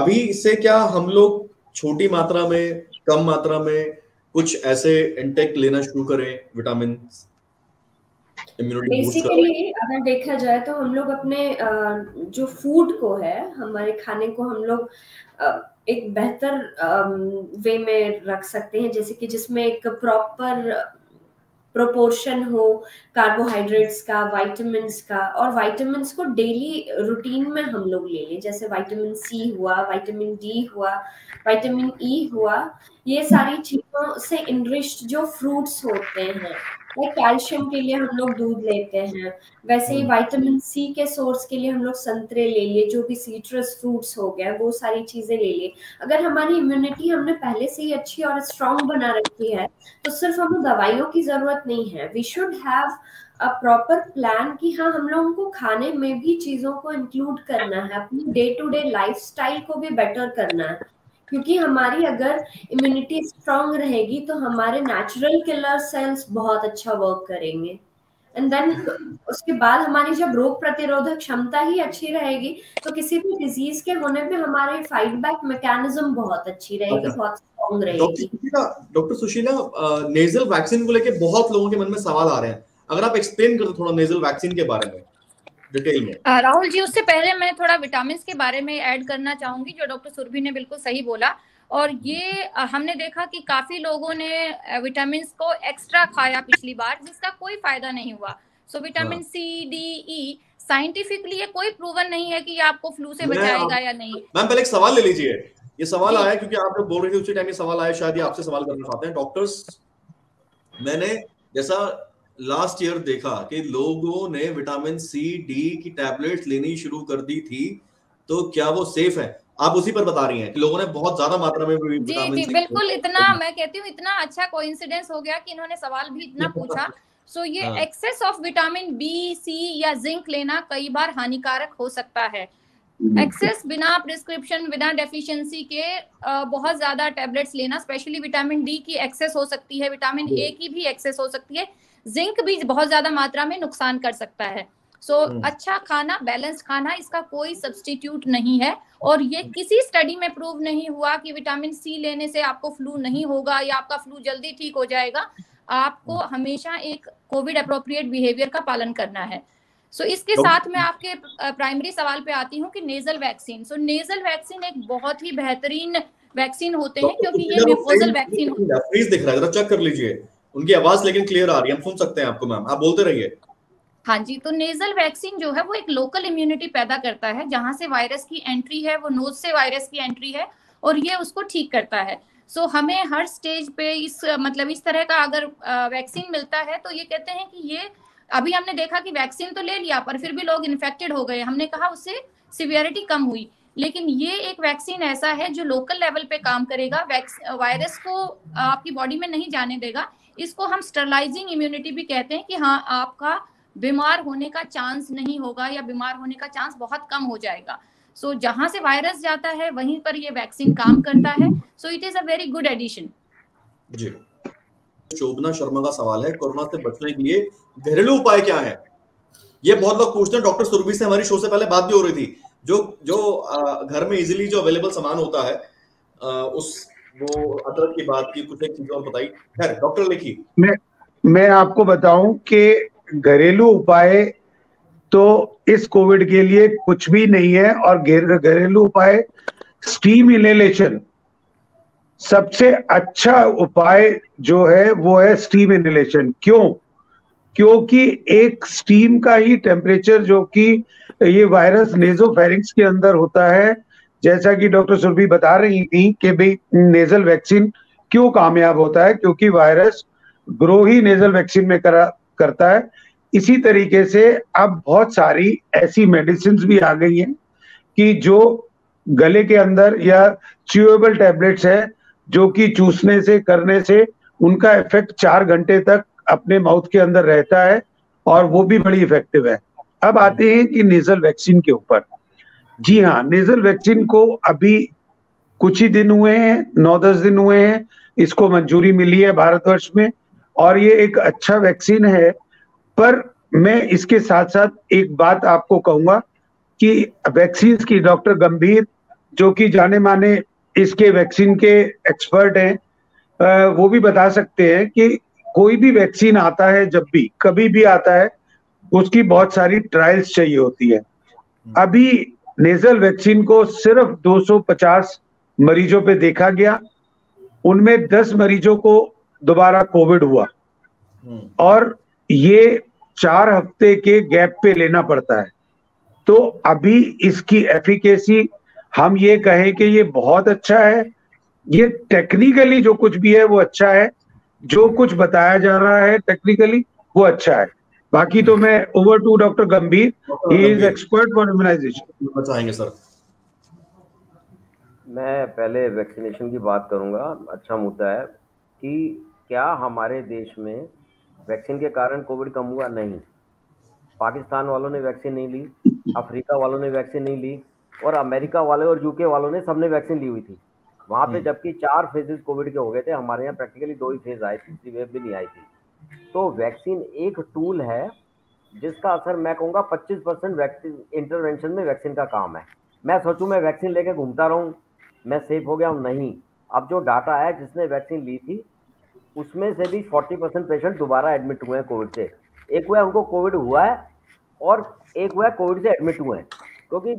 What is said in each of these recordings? अभी इससे क्या हम लोग छोटी मात्रा में, कम मात्रा में कुछ ऐसे इंटेक लेना शुरू करें विटामिन? बेसिकली अगर देखा जाए तो हम लोग अपने जो फूड को है, हमारे खाने को हम लोग एक बेहतर वे में रख सकते हैं, जैसे कि जिसमें एक प्रॉपर प्रोपोर्शन हो कार्बोहाइड्रेट्स का, विटामिन्स का। और विटामिन्स को डेली रूटीन में हम लोग ले लें, जैसे विटामिन सी हुआ, विटामिन डी हुआ, विटामिन ई हुआ, ये सारी चीजों से इनरिच्ड जो फ्रूट्स होते हैं। कैल्शियम के लिए हम लोग दूध लेते हैं, वैसे ही विटामिन सी के सोर्स के लिए हम लोग संतरे ले लिए, जो भी सीट्रस फ्रूट्स हो गए वो सारी चीजें ले लिए। अगर हमारी इम्यूनिटी हमने पहले से ही अच्छी और स्ट्रांग बना रखी है तो सिर्फ हमें दवाइयों की जरूरत नहीं है। We should have a proper plan कि हाँ, हम लोगों को खाने में भी चीजों को इंक्लूड करना है, अपनी डे टू डे लाइफस्टाइल को भी बेटर करना है, क्योंकि हमारी अगर इम्यूनिटी स्ट्रांग रहेगी तो हमारे नेचुरल किलर सेल्स बहुत अच्छा वर्क करेंगे। एंड देन उसके बाद हमारी जब रोग प्रतिरोधक क्षमता ही अच्छी रहेगी तो किसी भी डिजीज के होने पे हमारे फाइट बैक मैकेनिज्म बहुत अच्छी रहेगी, बहुत स्ट्रांग रहेगी। डॉक्टर सुशीला, नेजल वैक्सीन को लेके बहुत लोगों के मन में सवाल आ रहे हैं, अगर आप एक्सप्लेन कर दो थोड़ा नेजल वैक्सीन के बारे में डिटेल में। राहुल जी, उससे पहले मैं थोड़ा विटामिन के बारे में ऐड करना चाहूंगी, जो डॉक्टर सुरभि ने बिल्कुल सही बोला। और ये हमने देखा कि काफी लोगों ने विटामिन को एक्स्ट्रा खाया पिछली बार, जिसका कोई फायदा नहीं हुआ। So vitamin C, D, E scientifically ये कोई प्रूवन नहीं है कि ये आपको फ्लू से बचाएगा या नहीं। मैम पहले एक सवाल ले लीजिए, ये सवाल आया क्योंकि आप लोग बोल रहे थे उसी टाइम, ये सवाल आया, शायद आपसे सवाल करना चाहते हैं डॉक्टर्स। मैंने जैसा लास्ट ईयर देखा कि लोगों ने विटामिन सी, डी की टैबलेट्स लेनी शुरू कर दी थी, तो क्या वो सेफ है? आप उसी पर बता रही हैं कि लोगों ने बहुत ज्यादा मात्रा में विटामिन सी। बिल्कुल, इतना मैं कहती हूँ, इतना अच्छा कोइंसिडेंस हो गया कि इन्होंने सवाल भी इतना पूछा। सो ये excess of vitamin B, C या जिंक लेना कई बार हानिकारक हो सकता है। एक्सेस बिना प्रिस्क्रिप्शन, बिना डेफिशिएंसी के बहुत ज्यादा टैबलेट्स लेना, स्पेशली विटामिन डी की एक्सेस हो सकती है, विटामिन ए की भी एक्सेस हो सकती है, जिंक भी बहुत ज्यादा मात्रा में नुकसान कर सकता है। सो अच्छा खाना, बैलेंस्ड खाना, इसका कोई सब्स्टिट्यूट नहीं है। और ये किसी स्टडी में प्रूव नहीं हुआ कि विटामिन सी लेने से आपको फ्लू नहीं होगा या आपका फ्लू जल्दी ठीक हो जाएगा। आपको हमेशा एक कोविड अप्रोप्रिएट बिहेवियर का पालन करना है। सो इसके साथ मैं आपके प्राइमरी सवाल पे आती हूँ कि nasal vaccine. So nasal vaccine एक बहुत ही बेहतरीन वैक्सीन होते हैं, क्योंकि ये म्यूकोजल वैक्सीन होती है। उनकी आवाज लेकिन क्लियर आ रही है, हम सुन सकते हैं आपको। मैम आप बोलते रहिए। हाँ जी, तो नेजल वैक्सीन जो है वो एक लोकल इम्यूनिटी पैदा करता है, जहां से वायरस की एंट्री है, वो नोज से वायरस की एंट्री है, और ये उसको ठीक करता है। सो हमें हर स्टेज पे इस तरह का अगर वैक्सीन मिलता है तो ये कहते हैं कि ये, अभी हमने देखा कि वैक्सीन तो ले लिया पर फिर भी लोग इन्फेक्टेड हो गए, हमने कहा उससे सिवियरिटी कम हुई, लेकिन ये एक वैक्सीन ऐसा है जो लोकल लेवल पे काम करेगा, वायरस को आपकी बॉडी में नहीं जाने देगा। इसको हम स्टरलाइजिंग इम्यूनिटी भी कहते हैं कि हाँ, आपका बीमार होने का चांस नहीं होगा या बीमार होने का चांस बहुत कम हो जाएगा। सो जहां से वायरस जाता है वहीं पर ये वैक्सीन काम करता है। So it is a very good addition. जी, शोभना शर्मा का सवाल है, कोरोना से बचने के लिए घरेलू उपाय क्या है? ये बहुत लोग पूछते हैं। डॉक्टर सुरभि से हमारी शो से पहले बात भी हो रही थी, जो घर में इजीली जो अवेलेबल सामान होता है, वो अदरक की बात की, कुछ एक चीज और बताई। खैर डॉक्टर लिखी, मैं आपको बताऊं कि घरेलू उपाय तो इस कोविड के लिए कुछ भी नहीं है। और घरेलू उपाय, स्टीम इनहेलेशन सबसे अच्छा उपाय जो है वो है स्टीम इनहेलेशन। क्यों? क्योंकि एक स्टीम का ही टेम्परेचर, जो कि ये वायरस नेसोफेरिंक्स के अंदर होता है, जैसा कि डॉक्टर सुरभि बता रही थी कि भाई नेजल वैक्सीन क्यों कामयाब होता है, क्योंकि वायरस ग्रो ही नेजल वैक्सीन में करता है। इसी तरीके से अब बहुत सारी ऐसी मेडिसिन्स भी आ गई हैं कि जो गले के अंदर, या च्यूएबल टैबलेट्स हैं जो कि चूसने से, करने से उनका इफेक्ट 4 घंटे तक अपने माउथ के अंदर रहता है, और वो भी बड़ी इफेक्टिव है। अब आते हैं कि नेजल वैक्सीन के ऊपर। जी हाँ, नेजल वैक्सीन को अभी कुछ ही दिन हुए हैं, 9-10 दिन हुए हैं, इसको मंजूरी मिली है भारतवर्ष में, और ये एक अच्छा वैक्सीन है। पर मैं इसके साथ साथ एक बात आपको कहूंगा कि वैक्सीन की, डॉक्टर गंभीर जो कि जाने माने इसके वैक्सीन के एक्सपर्ट हैं, वो भी बता सकते हैं कि कोई भी वैक्सीन आता है, जब भी कभी भी आता है, उसकी बहुत सारी ट्रायल्स चाहिए होती है। अभी नेजल वैक्सीन को सिर्फ 250 मरीजों पे देखा गया, उनमें 10 मरीजों को दोबारा कोविड हुआ और ये 4 हफ्ते के गैप पे लेना पड़ता है। तो अभी इसकी एफिकेसी, हम ये कहें कि ये बहुत अच्छा है, ये टेक्निकली जो कुछ भी है वो अच्छा है, जो कुछ बताया जा रहा है टेक्निकली वो अच्छा है। बाकी तो मैं over to doctor Gambhir, he is expert for immunization, बताएंगे सर। मैं पहले वैक्सीनेशन की बात करूंगा। अच्छा मुद्दा है कि क्या हमारे देश में वैक्सीन के कारण कोविड कम हुआ? नहीं। पाकिस्तान वालों ने वैक्सीन नहीं ली, अफ्रीका वालों ने वैक्सीन नहीं ली, और अमेरिका वाले और यूके वालों ने सबने वैक्सीन ली हुई थी। वहाँ पे जबकि 4 फेजेस कोविड के हो गए थे, हमारे यहाँ प्रैक्टिकली 2 ही फेज आए थे, 3 वेव भी नहीं आई थी। तो वैक्सीन एक टूल है जिसका असर मैं कहूँगा 25% वैक्सीन इंटरवेंशन में वैक्सीन का काम है। मैं सोचूँ मैं वैक्सीन लेके घूमता रहूँ, मैं सेफ हो गया हूँ? नहीं। अब जो डाटा है जिसने वैक्सीन ली थी उसमें से भी 40% पेशेंट दोबारा एडमिट हुए हैं कोविड से। एक हुआ उनको कोविड हुआ है और एक हुआ कोविड से एडमिट हुए हैं। क्योंकि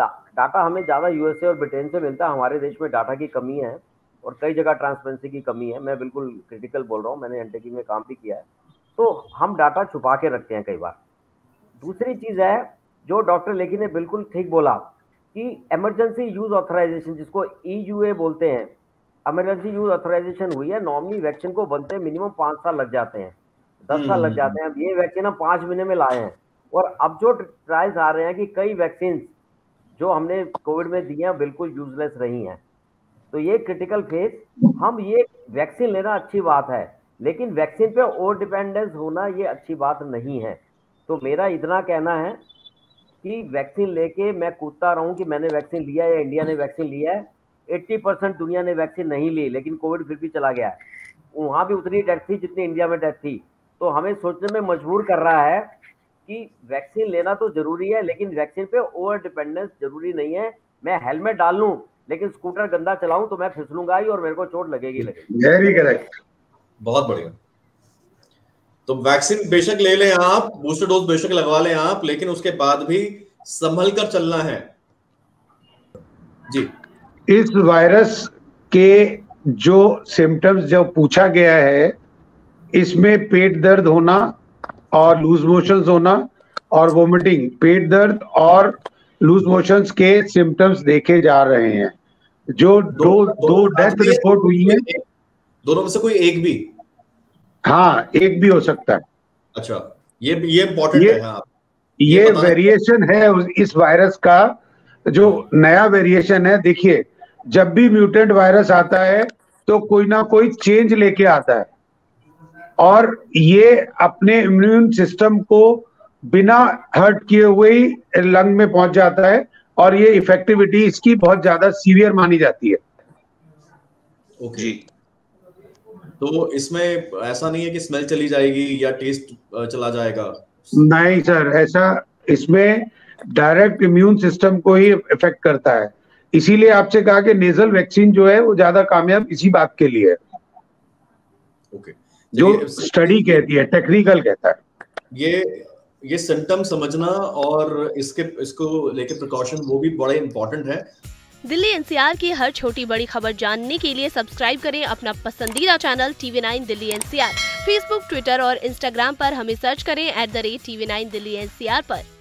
डाटा हमें ज़्यादा यूएसए और ब्रिटेन से मिलता है, हमारे देश में डाटा की कमी है और कई जगह ट्रांसपेरेंसी की कमी है। मैं बिल्कुल क्रिटिकल बोल रहा हूँ, मैंने एनटीकी में काम भी किया है, तो हम डाटा छुपा के रखते हैं कई बार। दूसरी चीज़ है जो डॉक्टर लेखी ने बिल्कुल ठीक बोला कि इमरजेंसी यूज़ ऑथराइजेशन, जिसको EUA बोलते हैं, इमरजेंसी यूज़ ऑथराइजेशन हुई है। नॉर्मली वैक्सीन को बनते मिनिमम 5 साल लग जाते हैं, 10 साल लग जाते हैं। अब ये वैक्सीन हम 5 महीने में लाए हैं और अब जो ट्रायल्स आ रहे हैं कि कई वैक्सीन जो हमने कोविड में दी हैं बिल्कुल यूजलेस रही हैं। तो ये क्रिटिकल फेज, हम ये वैक्सीन लेना अच्छी बात है, लेकिन वैक्सीन पे ओवर डिपेंडेंस होना ये अच्छी बात नहीं है। तो मेरा इतना कहना है कि वैक्सीन लेके मैं कूदता रहूं कि मैंने वैक्सीन लिया है या इंडिया ने वैक्सीन लिया है। 80% दुनिया ने वैक्सीन नहीं ली, लेकिन कोविड फिर भी चला गया। वहाँ भी उतनी डेथ थी जितनी इंडिया में डेथ थी। तो हमें सोचने में मजबूर कर रहा है कि वैक्सीन लेना तो जरूरी है, लेकिन वैक्सीन पे ओवर डिपेंडेंस जरूरी नहीं है। मैं हेलमेट डाल लूं लेकिन स्कूटर गंदा चलाऊं तो मैं फिसलूंगा ही और मेरे को चोट लगेगी। वेरी करेक्ट, बहुत बढ़िया। तो वैक्सीन बेशक ले लें आप, बूस्टर डोज बेशक लगवा लें आप, लेकिन उसके बाद भी संभल कर चलना है जी। इस वायरस के जो सिम्टम्स जो पूछा गया है, इसमें पेट दर्द होना और लूज मोशंस होना और वोमिटिंग, पेट दर्द और लूज मोशंस के सिम्टम्स देखे जा रहे हैं। जो दो डेथ रिपोर्ट हुई है, दोनों में से कोई एक भी, हाँ एक भी हो सकता है। अच्छा, ये इंपॉर्टेंट है। हाँ, ये वेरिएशन है इस वायरस का, जो नया वेरिएशन है। देखिए, जब भी म्यूटेंट वायरस आता है तो कोई ना कोई चेंज लेके आता है और ये अपने इम्यून सिस्टम को बिना हर्ट किए हुए ही लंग में पहुंच जाता है और ये इफेक्टिविटी इसकी बहुत ज्यादा सीवियर मानी जाती है। ओके, तो इसमें ऐसा नहीं है कि स्मेल चली जाएगी या टेस्ट चला जाएगा? नहीं सर, ऐसा इसमें डायरेक्ट इम्यून सिस्टम को ही इफेक्ट करता है। इसीलिए आपसे कहा कि नेजल वैक्सीन जो है वो ज्यादा कामयाब इसी बात के लिए है। ओके, जो स्टडी कहती है, टेक्निकल कहता है। ये सिम्टम समझना और इसको लेके प्रिकॉशन वो भी बड़े इम्पोर्टेंट है। दिल्ली एनसीआर की हर छोटी बड़ी खबर जानने के लिए सब्सक्राइब करें अपना पसंदीदा channel TV9 Delhi NCR। Facebook, Twitter और इंस्टाग्राम पर हमें सर्च करें @TV9 दिल्ली NCR पर।